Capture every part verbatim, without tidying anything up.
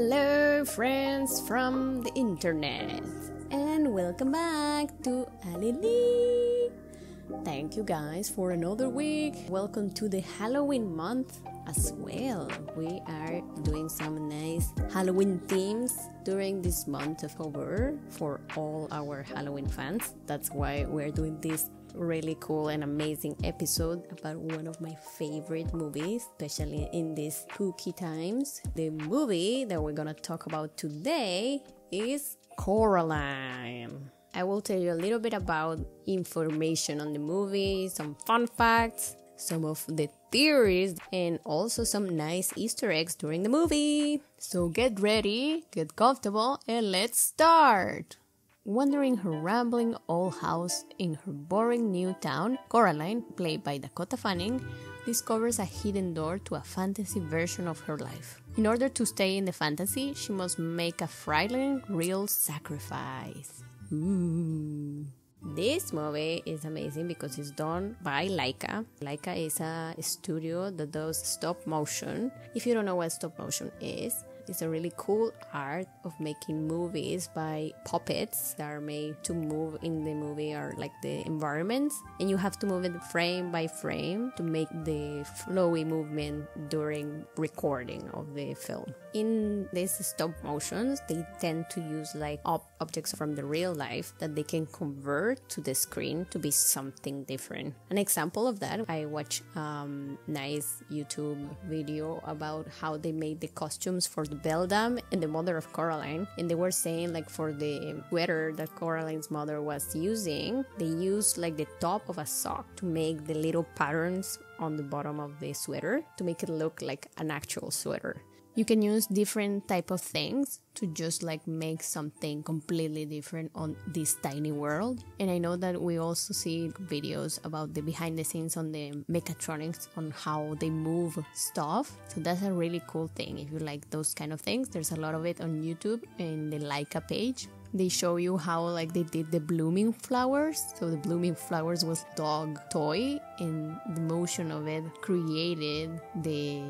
Hello friends from the internet, and welcome back to Alelí. Thank you guys for another week. Welcome to the Halloween month as well. We are doing some nice Halloween themes during this month of October for all our Halloween fans. That's why we're doing this really cool and amazing episode about one of my favorite movies, especially in these spooky times. The movie that we're gonna talk about today is Coraline. I will tell you a little bit about information on the movie, some fun facts, some of the theories, and also some nice Easter eggs during the movie. So get ready, get comfortable, and let's start! Wandering her rambling old house in her boring new town, Coraline, played by Dakota Fanning, discovers a hidden door to a fantasy version of her life. In order to stay in the fantasy, she must make a frightening real sacrifice. Ooh. This movie is amazing because it's done by Laika. Laika is a studio that does stop motion. If you don't know what stop motion is, it's a really cool art of making movies by puppets that are made to move in the movie or like the environments, and you have to move it frame by frame to make the flowy movement during recording of the film. In these stop motions, they tend to use like ob objects from the real life that they can convert to the screen to be something different. An example of that, I watched a um, nice YouTube video about how they made the costumes for the Beldam and the mother of Coraline, and they were saying like for the sweater that Coraline's mother was using, they used like the top of a sock to make the little patterns on the bottom of the sweater to make it look like an actual sweater. You can use different type of things to just like make something completely different on this tiny world. And I know that we also see videos about the behind the scenes on the mechatronics, on how they move stuff. So that's a really cool thing. If you like those kind of things, there's a lot of it on YouTube in the Laika page. They show you how like they did the blooming flowers. So the blooming flowers was dog toy, and the motion of it created the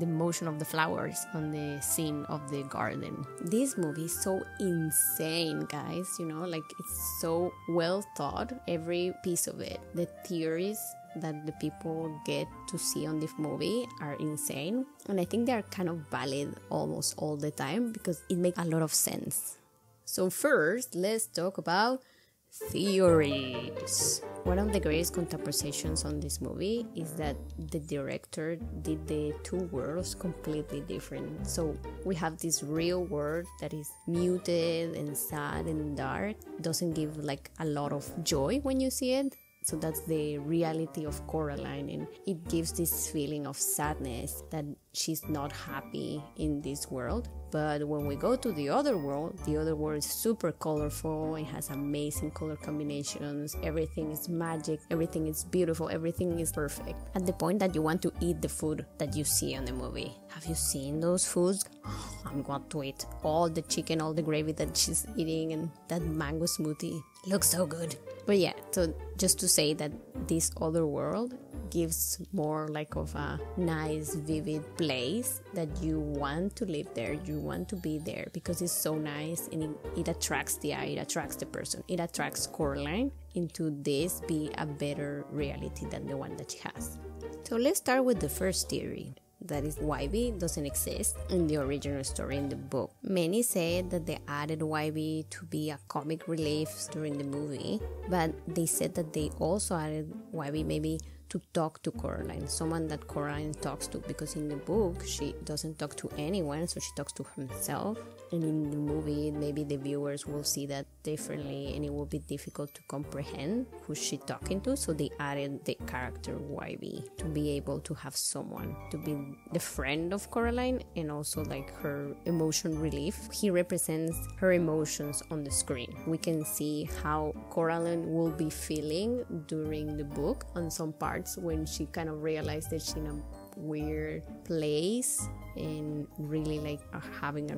the motion of the flowers on the scene of the garden. This movie is so insane, guys, you know, like it's so well thought, every piece of it. The theories that the people get to see on this movie are insane, and I think they are kind of valid almost all the time because it makes a lot of sense. So first, let's talk about theories. One of the greatest contemplations on this movie is that the director did the two worlds completely different. So we have this real world that is muted and sad and dark, doesn't give like a lot of joy when you see it. So that's the reality of Coraline, and it gives this feeling of sadness that she's not happy in this world. But when we go to the other world, the other world is super colorful, it has amazing color combinations, everything is magic, everything is beautiful, everything is perfect. At the point that you want to eat the food that you see on the movie. Have you seen those foods? I'm going to eat all the chicken, all the gravy that she's eating, and that mango smoothie. Looks so good. But yeah, so just to say that this other world gives more like of a nice vivid place that you want to live there, you want to be there because it's so nice, and it, it attracts the eye, it attracts the person, it attracts Coraline into this be a better reality than the one that she has. So let's start with the first theory. That is, Wybie doesn't exist in the original story in the book. Many said that they added Wybie to be a comic relief during the movie, but they said that they also added Wybie maybe to talk to Coraline, someone that Coraline talks to, because in the book she doesn't talk to anyone, so she talks to herself, and in the movie maybe the viewers will see that differently and it will be difficult to comprehend who she's talking to, so they added the character Wybie to be able to have someone to be the friend of Coraline and also like her emotion relief. He represents her emotions on the screen. We can see how Coraline will be feeling during the book on some parts when she kind of realized that she's in a weird place and really like having a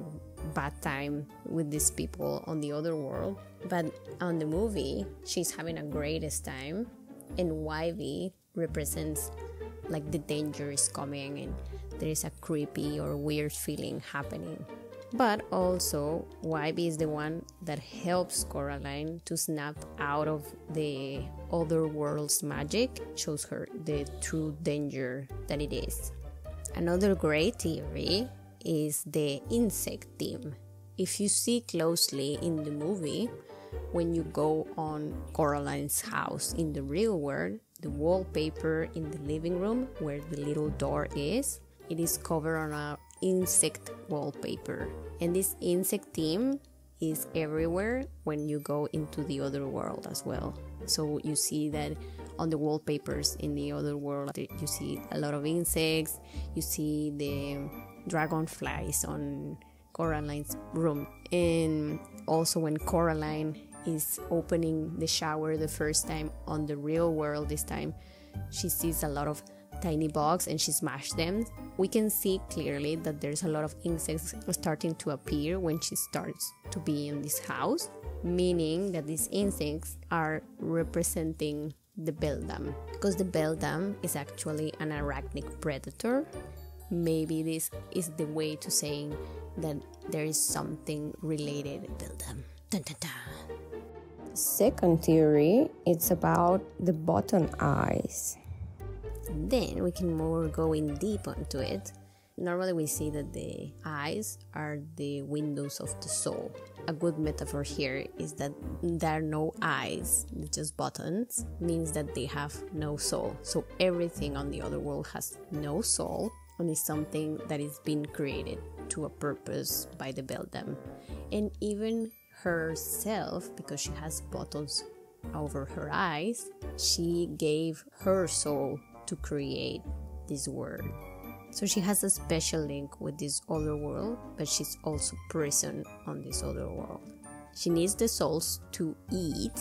bad time with these people on the other world. But on the movie, she's having a greatest time, and Wybie represents like the danger is coming and there is a creepy or weird feeling happening. But also, Wybie is the one that helps Coraline to snap out of the other world's magic, shows her the true danger that it is. Another great theory is the insect theme. If you see closely in the movie, when you go on Coraline's house in the real world, the wallpaper in the living room where the little door is, it is covered on a insect wallpaper, and this insect theme is everywhere when you go into the other world as well. So you see that on the wallpapers in the other world, you see a lot of insects, you see the dragonflies on Coraline's room. And also when Coraline is opening the shower the first time on the real world this time, she sees a lot of tiny bugs and she smashed them. We can see clearly that there's a lot of insects starting to appear when she starts to be in this house, meaning that these insects are representing the Beldam, because the Beldam is actually an arachnid predator. Maybe this is the way to saying that there is something related to Beldam. Dun, dun, dun. Second theory, it's about the button eyes. Then we can more go in deep onto it. Normally we see that the eyes are the windows of the soul. A good metaphor here is that there are no eyes, just buttons, means that they have no soul. So everything on the other world has no soul and is something that is being created to a purpose by the Beldam. And even herself, because she has buttons over her eyes, she gave her soul to create this world. So she has a special link with this other world, but she's also prisoned on this other world. She needs the souls to eat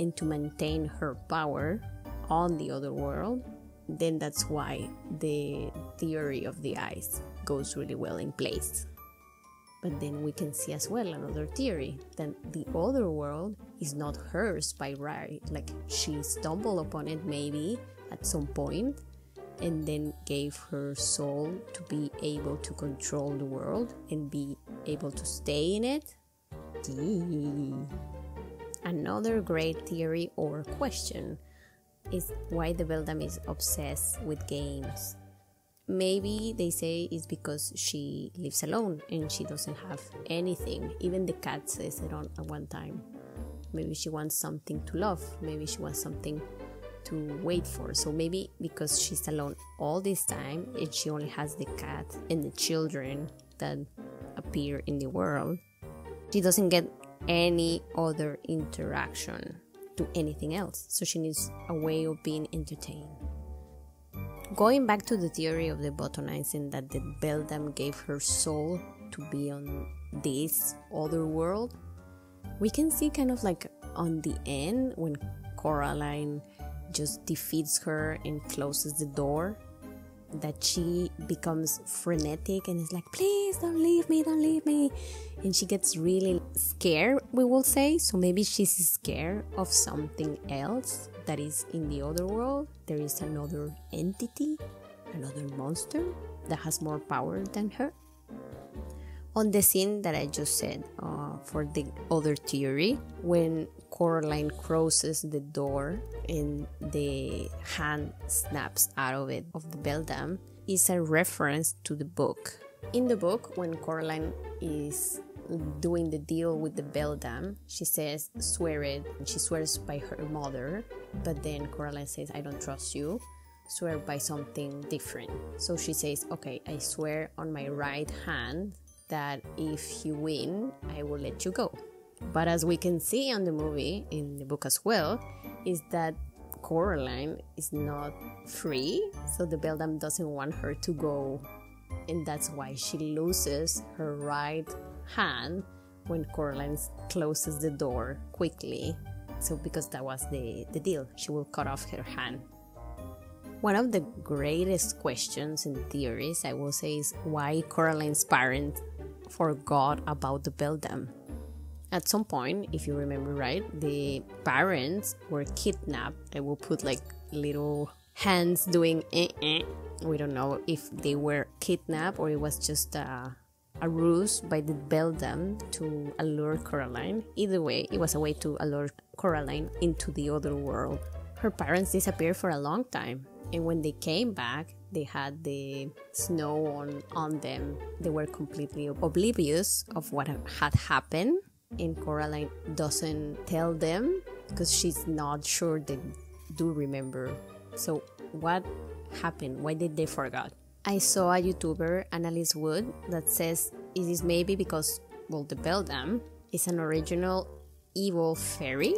and to maintain her power on the other world. Then that's why the theory of the eyes goes really well in place. But then we can see as well another theory, that the other world is not hers by right, like she stumbled upon it maybe at some point and then gave her soul to be able to control the world and be able to stay in it. Gee. Another great theory or question is why the Beldam is obsessed with games. Maybe they say it's because she lives alone and she doesn't have anything. Even the cat says it on at one time. Maybe she wants something to love, maybe she wants something to wait for. So maybe because she's alone all this time and she only has the cat and the children that appear in the world, she doesn't get any other interaction to anything else, so she needs a way of being entertained. Going back to the theory of the button eyes, and that the Beldam gave her soul to be on this other world, we can see kind of like on the end when Coraline just defeats her and closes the door, that she becomes frenetic and is like, please don't leave me, don't leave me, and she gets really scared, we will say. So maybe she's scared of something else that is in the other world. There is another entity, another monster that has more power than her. On the scene that I just said uh, for the other theory, when Coraline crosses the door and the hand snaps out of it, of the Beldam, is a reference to the book. In the book, when Coraline is doing the deal with the Beldam, she says, swear it, and she swears by her mother, but then Coraline says, I don't trust you, swear by something different. So she says, okay, I swear on my right hand that if you win, I will let you go. But as we can see on the movie, in the book as well, is that Coraline is not free, so the Beldam doesn't want her to go, and that's why she loses her right hand when Coraline closes the door quickly. So because that was the, the deal, she will cut off her hand. One of the greatest questions and theories, I will say, is why Coraline's parents forgot about the Beldam. At some point, if you remember right, the parents were kidnapped. I will put like little hands doing eh eh. We don't know if they were kidnapped or it was just a, a ruse by the Beldam to allure Coraline. Either way, it was a way to allure Coraline into the other world. Her parents disappeared for a long time, and when they came back, they had the snow on, on them. They were completely oblivious of what had happened, and Coraline doesn't tell them because she's not sure they do remember. So what happened? Why did they forget? I saw a YouTuber, Annalise Wood, that says it is maybe because, well, the Beldam is an original evil fairy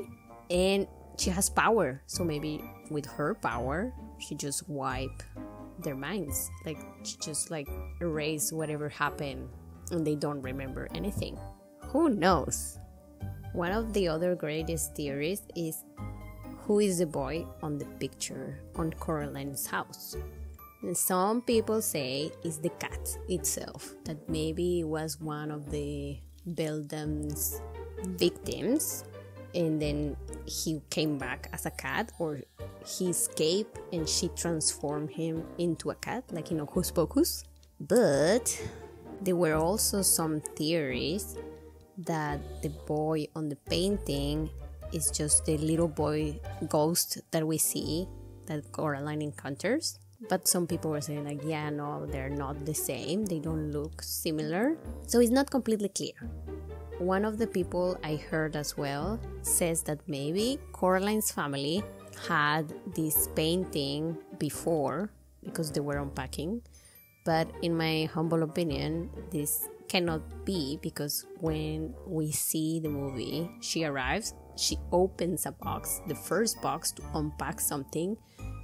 and she has power, so maybe with her power she just wipe their minds, like she just like erase whatever happened and they don't remember anything. Who knows? One of the other greatest theories is who is the boy on the picture on Coraline's house. And some people say it's the cat itself, that maybe it was one of the Beldam's victims and then he came back as a cat, or he escaped and she transformed him into a cat, like in Hocus Pocus. But there were also some theories that the boy on the painting is just the little boy ghost that we see that Coraline encounters. But some people were saying like, yeah, no, they're not the same, they don't look similar, so it's not completely clear. One of the people I heard as well says that maybe Coraline's family had this painting before because they were unpacking, but in my humble opinion this cannot be, because when we see the movie, she arrives, she opens a box, the first box to unpack something,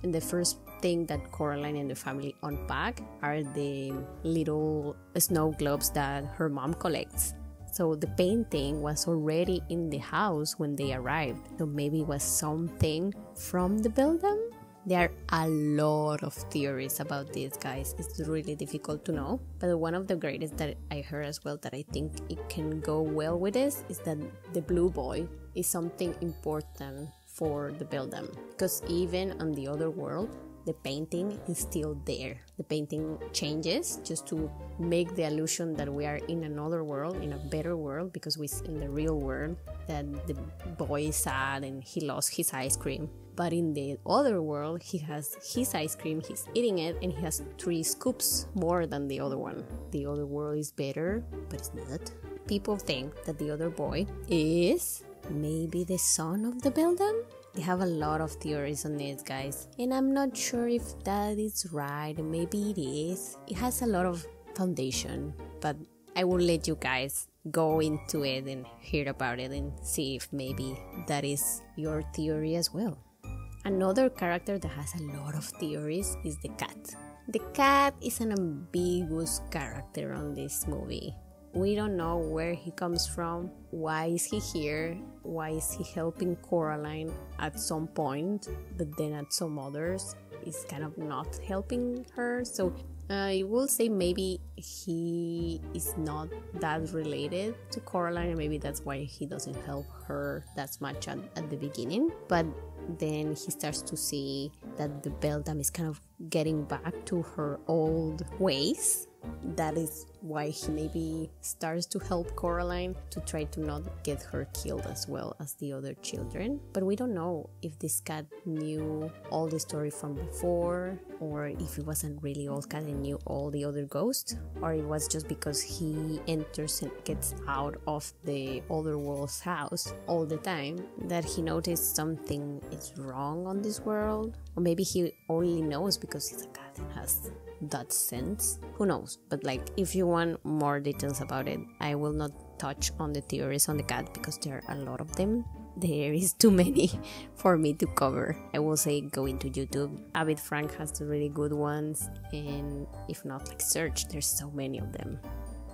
and the first thing that Coraline and the family unpack are the little snow globes that her mom collects. So the painting was already in the house when they arrived, so maybe it was something from the Beldam. There are a lot of theories about this, guys. It's really difficult to know, but one of the greatest that I heard as well, that I think it can go well with this, is that the blue boy is something important for the Beldam, because even on the other world the painting is still there. The painting changes just to make the illusion that we are in another world, in a better world, because we in the real world that the boy is sad and he lost his ice cream, but in the other world he has his ice cream, he's eating it, and he has three scoops more than the other one. The other world is better, but it's not. People think that the other boy is maybe the son of the Beldam. They have a lot of theories on this, guys, and I'm not sure if that is right. Maybe it is. It has a lot of foundation, but I will let you guys go into it and hear about it and see if maybe that is your theory as well. Another character that has a lot of theories is the cat. The cat is an ambiguous character on this movie. We don't know where he comes from, why is he here, why is he helping Coraline at some point, but then at some others is kind of not helping her. So I will say maybe he is not that related to Coraline, and maybe that's why he doesn't help her that much at, at the beginning. But then he starts to see that the Beldam is kind of getting back to her old ways. That is why he maybe starts to help Coraline, to try to not get her killed as well as the other children. But we don't know if this cat knew all the story from before, or if it was a really old cat and knew all the other ghosts, or it was just because he enters and gets out of the other world's house all the time that he noticed something is wrong on this world. Or maybe he only knows because he's a cat and has that sense. Who knows? But like, if you want more details about it, I will not touch on the theories on the cat because there are a lot of them. There is too many for me to cover. I will say go into YouTube. abitfrank has the really good ones, and if not, like search. There's so many of them.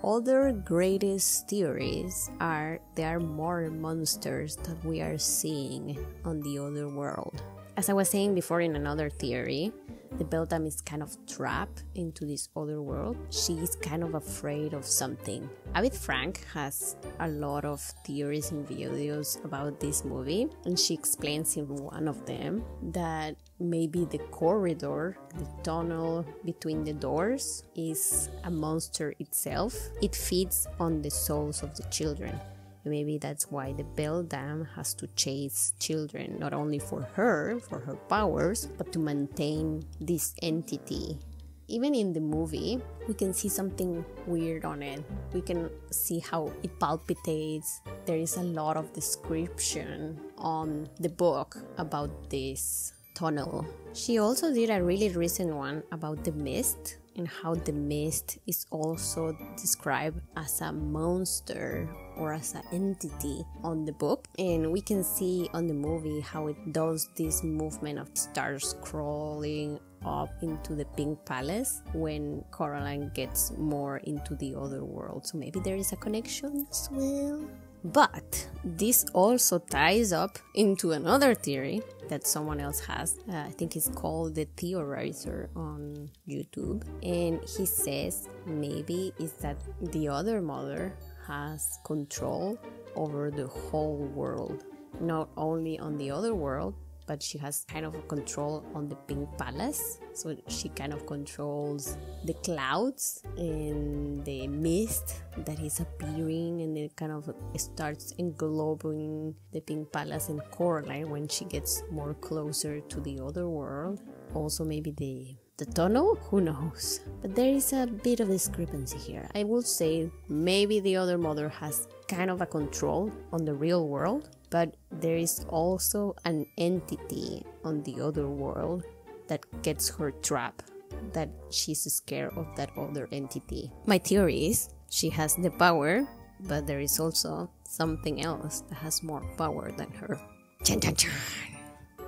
Other greatest theories are there are more monsters that we are seeing on the other world. As I was saying before in another theory, the Beldam is kind of trapped into this other world. She is kind of afraid of something. abitfrank has a lot of theories and videos about this movie, and she explains in one of them that maybe the corridor, the tunnel between the doors, is a monster itself. It feeds on the souls of the children. Maybe that's why the Beldam has to chase children, not only for her, for her powers, but to maintain this entity. Even in the movie, we can see something weird on it. We can see how it palpitates. There is a lot of description on the book about this tunnel. She also did a really recent one about the mist, and how the mist is also described as a monster or as an entity on the book, and we can see on the movie how it does this movement of stars crawling up into the pink palace when Coraline gets more into the other world. So maybe there is a connection as well. But this also ties up into another theory that someone else has. Uh, I think it's called the Theorizer on YouTube. And he says maybe it's that the other mother has control over the whole world. Not only on the other world, but she has kind of a control on the pink palace. So she kind of controls the clouds and the mist that is appearing, and it kind of starts englobing the pink palace and Coraline when she gets more closer to the other world. Also maybe the The tunnel? Who knows? But there is a bit of discrepancy here. I would say maybe the other mother has kind of a control on the real world, but there is also an entity on the other world that gets her trapped, that she's scared of that other entity. My theory is she has the power, but there is also something else that has more power than her. Chan chan chan!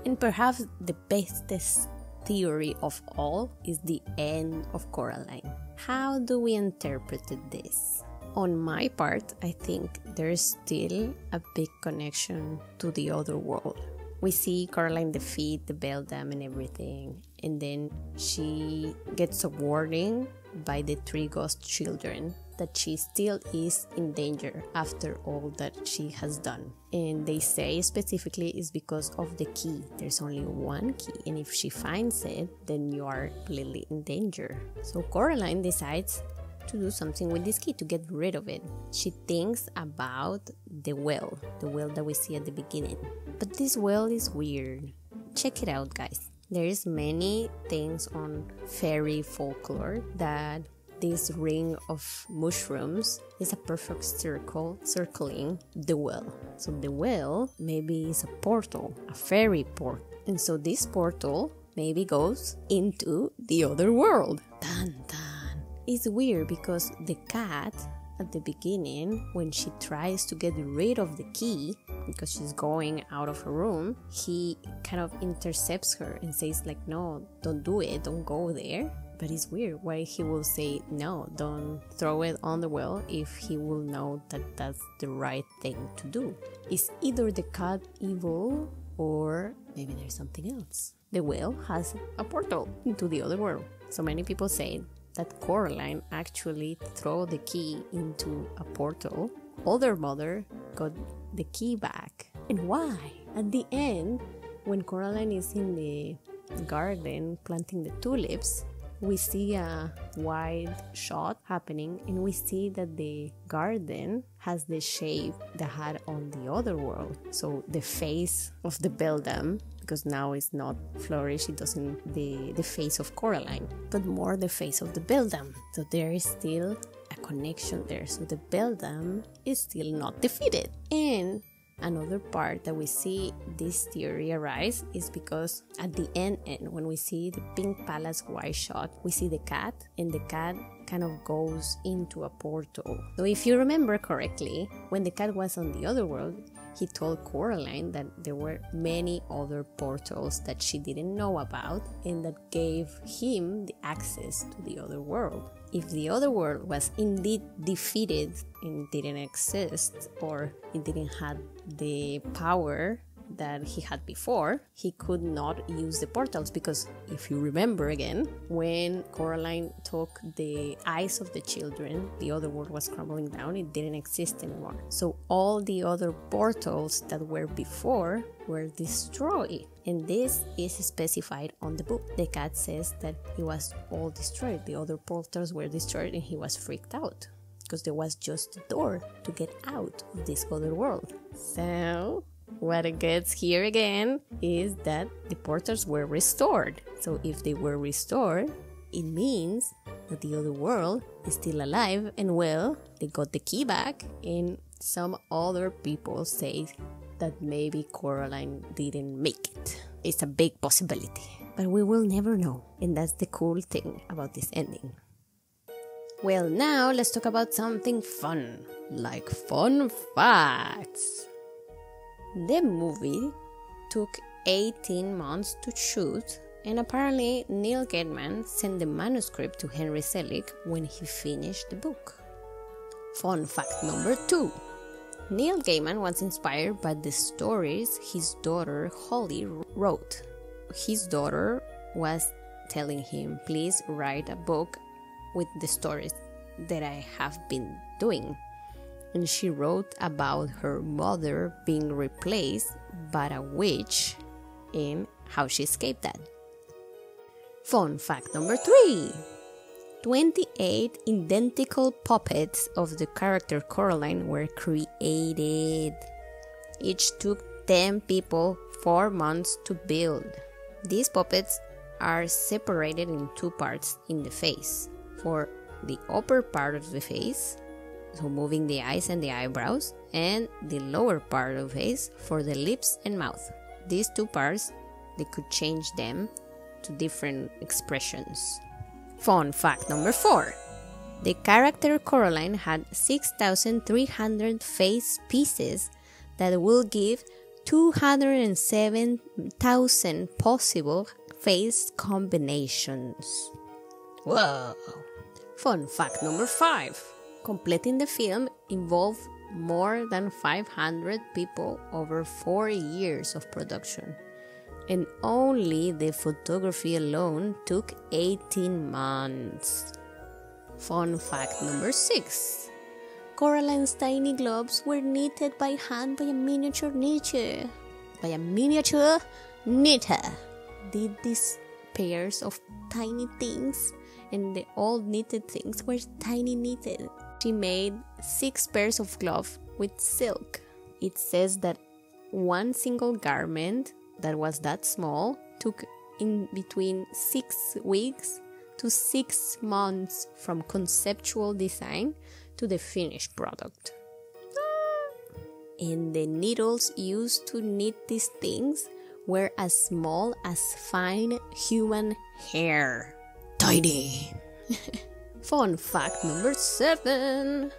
And perhaps the bestest theory of all is the end of Coraline. How do we interpret this? On my part, I think there is still a big connection to the other world. We see Coraline defeat the Beldam and everything, and then she gets a warning by the three ghost children that she still is in danger after all that she has done. And they say specifically it's because of the key. There's only one key, and if she finds it, then you are completely in danger. So Coraline decides to do something with this key, to get rid of it. She thinks about the well, the well that we see at the beginning. But this well is weird. Check it out, guys. There is many things on fairy folklore that this ring of mushrooms is a perfect circle circling the well. So the well maybe is a portal, a fairy port. And so this portal maybe goes into the other world. Dun, dun. It's weird because the cat at the beginning, when she tries to get rid of the key because she's going out of her room, he kind of intercepts her and says like, no, don't do it, don't go there. But it's weird why he will say, no, don't throw it on the well, if he will know that that's the right thing to do. Is either the cat evil, or maybe there's something else? The well has a portal into the other world. So many people say that Coraline actually threw the key into a portal. Other mother got the key back. And why? At the end, when Coraline is in the garden planting the tulips, we see a wide shot happening, and we see that the garden has the shape that had on the other world. So the face of the Beldam, because now it's not flourished, it doesn't the, the face of Coraline, but more the face of the Beldam. So there is still a connection there. So the Beldam is still not defeated. And another part that we see this theory arise is because at the end, end when we see the pink palace wide shot, we see the cat, and the cat kind of goes into a portal. So if you remember correctly, when the cat was on the other world, he told Coraline that there were many other portals that she didn't know about, and that gave him the access to the other world. If the other world was indeed defeated and didn't exist, or it didn't have the power that he had before, he could not use the portals because, if you remember again, when Coraline took the eyes of the children, the other world was crumbling down, it didn't exist anymore. So all the other portals that were before were destroyed, and this is specified on the book. The cat says that it was all destroyed, the other portals were destroyed, and he was freaked out because there was just a door to get out of this other world. So what it gets here again is that the portals were restored. So if they were restored, it means that the other world is still alive and well. They got the key back, and some other people say that maybe Coraline didn't make it. It's a big possibility, but we will never know, and that's the cool thing about this ending. Well, now let's talk about something fun, like fun facts. The movie took eighteen months to shoot, and apparently Neil Gaiman sent the manuscript to Henry Selick when he finished the book. Fun fact number two. Neil Gaiman was inspired by the stories his daughter Holly wrote. His daughter was telling him, please write a book with the stories that I have been doing, and she wrote about her mother being replaced by a witch and how she escaped that. Fun fact number three. twenty-eight identical puppets of the character Coraline were created. Each took ten people four months to build. These puppets are separated in two parts in the face. For the upper part of the face, so moving the eyes and the eyebrows, and the lower part of the face for the lips and mouth. These two parts, they could change them to different expressions. Fun fact number four. The character Coraline had six thousand three hundred face pieces that will give two hundred seven thousand possible face combinations. Whoa! Fun fact number five. Completing the film involved more than five hundred people over four years of production, and only the photography alone took eighteen months. Fun fact number six. Coraline's tiny globes were knitted by hand by a miniature knitter. By a miniature knitter. Did these pairs of tiny things, and the old knitted things were tiny knitted. She made six pairs of gloves with silk. It says that one single garment that was that small took in between six weeks to six months from conceptual design to the finished product. And the needles used to knit these things were as small as fine human hair. Tiny! Fun fact number seven!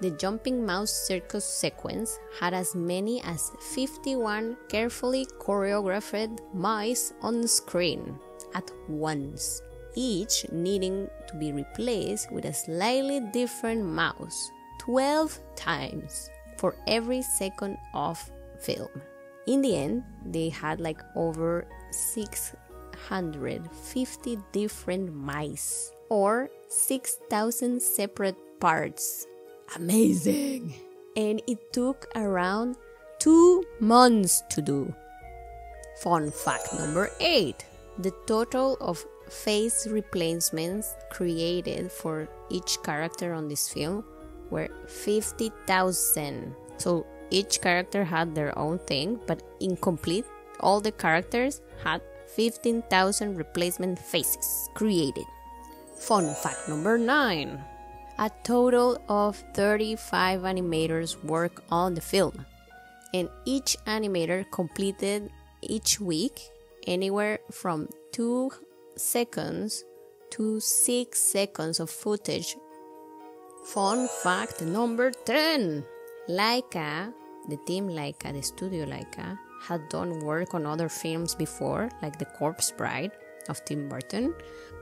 The jumping mouse circus sequence had as many as fifty-one carefully choreographed mice on screen at once, each needing to be replaced with a slightly different mouse twelve times for every second of film. In the end, they had like over six hundred fifty different mice, or six thousand separate parts. Amazing! And it took around two months to do. Fun fact number eight. The total of face replacements created for each character on this film were fifty thousand. So each character had their own thing, but incomplete, all the characters had fifteen thousand replacement faces created. Fun fact number nine. A total of thirty-five animators work on the film, and each animator completed each week anywhere from two seconds to six seconds of footage. Fun fact number ten. Laika, the team Laika, the studio Laika, had done work on other films before, like The Corpse Bride of Tim Burton,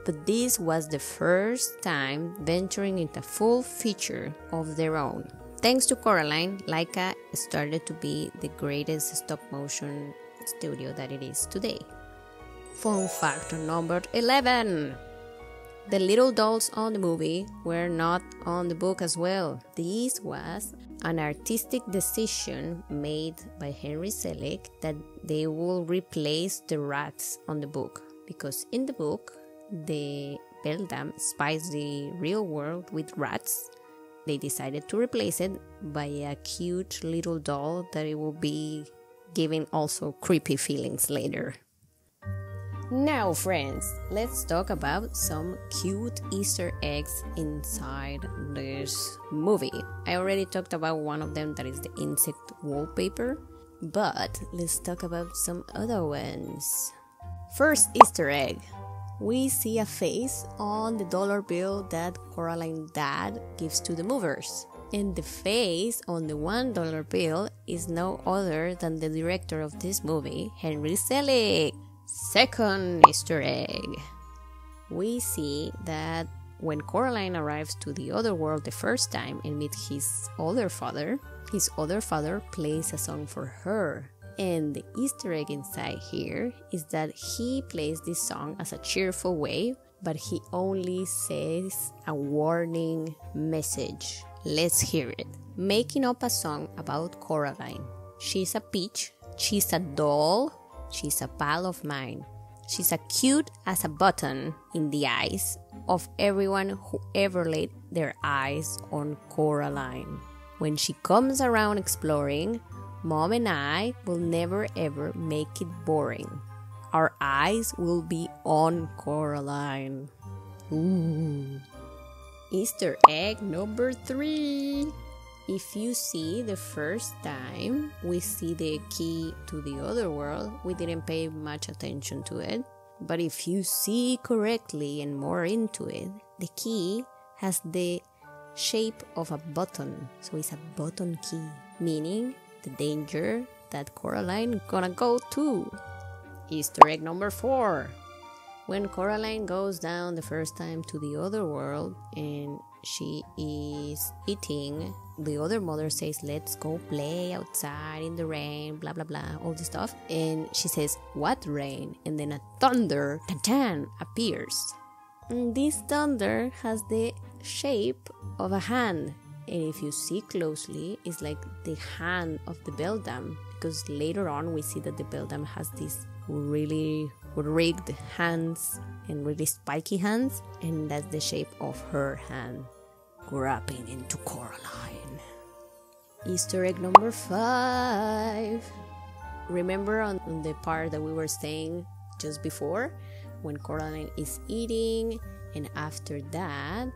but this was the first time venturing into a full feature of their own. Thanks to Coraline, Laika started to be the greatest stop-motion studio that it is today. Fun fact number eleven. The little dolls on the movie were not on the book as well. This was an artistic decision made by Henry Selick that they will replace the rats on the book, because in the book, the Beldam spies the real world with rats. They decided to replace it by a cute little doll that it will be giving also creepy feelings later. Now, friends, let's talk about some cute Easter eggs inside this movie. I already talked about one of them, that is the insect wallpaper, but let's talk about some other ones. First Easter egg. We see a face on the dollar bill that Coraline's dad gives to the movers. And the face on the one dollar bill is no other than the director of this movie, Henry Selick. Second Easter egg. We see that when Coraline arrives to the other world the first time and meets his other father, his other father plays a song for her. And the Easter egg inside here is that he plays this song as a cheerful way, but he only says a warning message. Let's hear it. Making up a song about Coraline. She's a peach, she's a doll, she's a pal of mine. She's as cute as a button in the eyes of everyone who ever laid their eyes on Coraline. When she comes around exploring, Mom and I will never ever make it boring. Our eyes will be on Coraline. Ooh. Easter egg number three. If you see, the first time we see the key to the other world, we didn't pay much attention to it. But if you see correctly and more into it, the key has the shape of a button. So it's a button key, meaning the danger that Coraline gonna go to. Easter egg number four. When Coraline goes down the first time to the other world and she is eating, the other mother says, "Let's go play outside in the rain, blah blah blah," all this stuff, and she says, "What rain?" And then a thunder, tan-tan, appears, and this thunder has the shape of a hand. And if you see closely, it's like the hand of the Beldam, because later on we see that the Beldam has these really rigged hands and really spiky hands, and that's the shape of her hand grabbing into Coraline. Easter egg number five. Remember on the part that we were saying just before, when Coraline is eating, and after that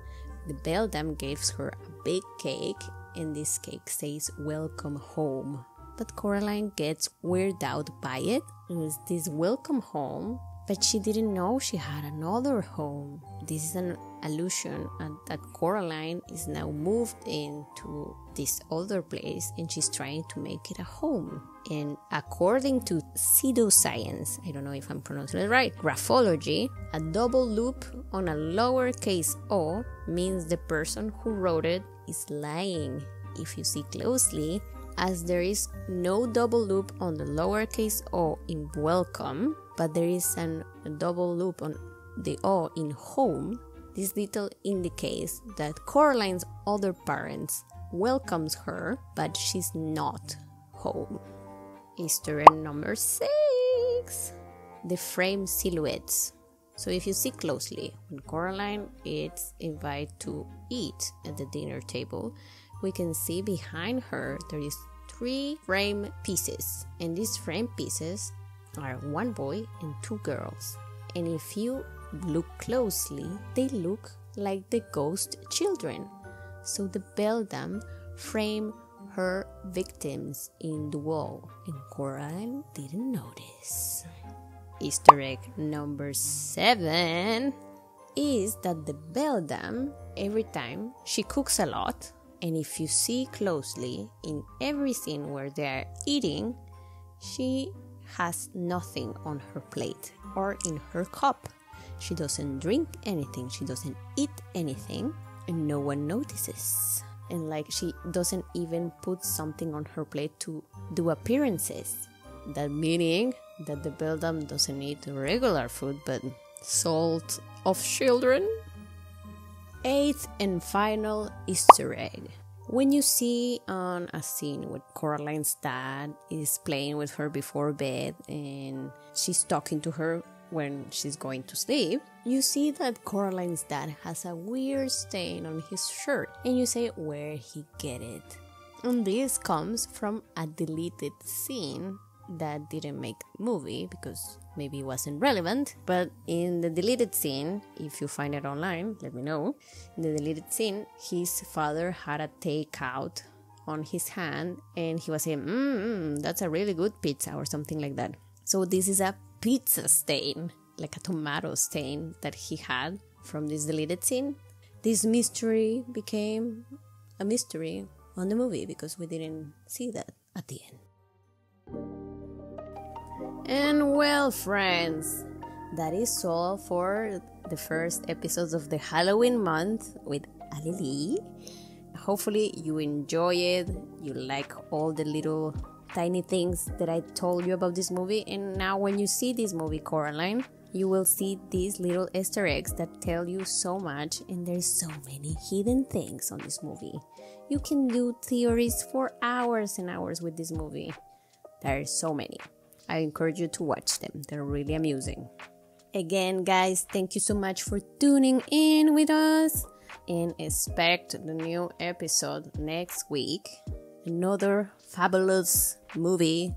the Beldam gives her a big cake, and this cake says "Welcome home." But Coraline gets weirded out by it. It was this welcome home, but she didn't know she had another home. This is an allusion that Coraline is now moved into this other place, and she's trying to make it a home. And according to pseudoscience, I don't know if I'm pronouncing it right, graphology, a double loop on a lowercase o means the person who wrote it is lying. If you see closely, as there is no double loop on the lowercase o in welcome, but there is an, a double loop on the o in home, this detail indicates that Coraline's other parents welcomes her, but she's not home. Easter egg number six. The frame silhouettes. So if you see closely, when Coraline is invited to eat at the dinner table, we can see behind her there is three frame pieces, and these frame pieces are one boy and two girls. And if you look closely, they look like the ghost children. So the Beldam frame her victims in the wall, and Coraline didn't notice. Easter egg number seven is that the Beldam, every time, she cooks a lot. And if you see closely, in every scene where they are eating, she has nothing on her plate or in her cup. She doesn't drink anything, she doesn't eat anything, and no one notices. and like she doesn't even put something on her plate to do appearances. That meaning that the Beldam doesn't eat regular food but salt of children. Eighth and final Easter egg. When you see on a scene where Coraline's dad is playing with her before bed and she's talking to her when she's going to sleep, you see that Coraline's dad has a weird stain on his shirt and you say where he get it. And this comes from a deleted scene that didn't make the movie because maybe it wasn't relevant, but in the deleted scene, if you find it online, let me know. In the deleted scene, his father had a takeout on his hand and he was saying, mmm, that's a really good pizza or something like that. So this is a pizza stain, like a tomato stain that he had from this deleted scene. This mystery became a mystery on the movie because we didn't see that at the end. And well, friends, that is all for the first episodes of the Halloween month with Alelí. Hopefully you enjoy it, you like all the little tiny things that I told you about this movie, and now when you see this movie, Coraline, you will see these little Easter eggs that tell you so much, and there's so many hidden things on this movie. You can do theories for hours and hours with this movie. There are so many. I encourage you to watch them, they're really amusing. Again guys, thank you so much for tuning in with us and expect the new episode next week. Another fabulous movie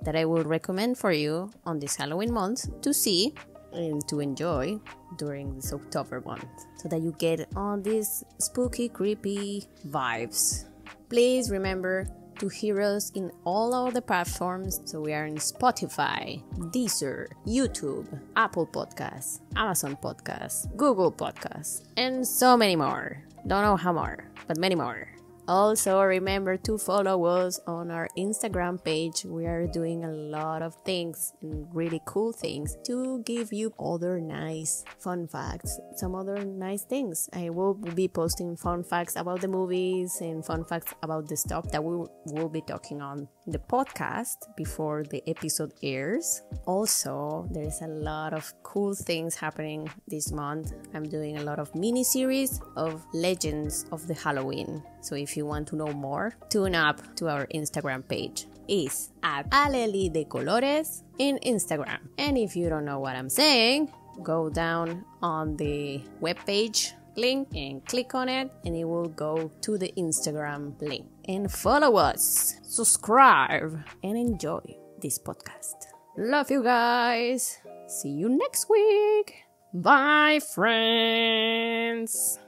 that I will recommend for you on this Halloween month to see and to enjoy during this October month so that you get all these spooky, creepy vibes. Please remember to hear us in all of the platforms. So we are on Spotify, Deezer, YouTube, Apple Podcasts, Amazon Podcasts, Google Podcasts, and so many more. Don't know how more, but many more. Also, remember to follow us on our Instagram page. We are doing a lot of things and really cool things to give you other nice fun facts, some other nice things. I will be posting fun facts about the movies and fun facts about the stuff that we will be talking on the podcast before the episode airs. Also, there's a lot of cool things happening this month. I'm doing a lot of mini series of legends of the Halloween. So if you want to know more, tune up to our Instagram page. It's at Alelí de Colores in Instagram. And if you don't know what I'm saying, go down on the webpage link and click on it and it will go to the Instagram link. And follow us, subscribe, and enjoy this podcast. Love you guys. See you next week. Bye, friends.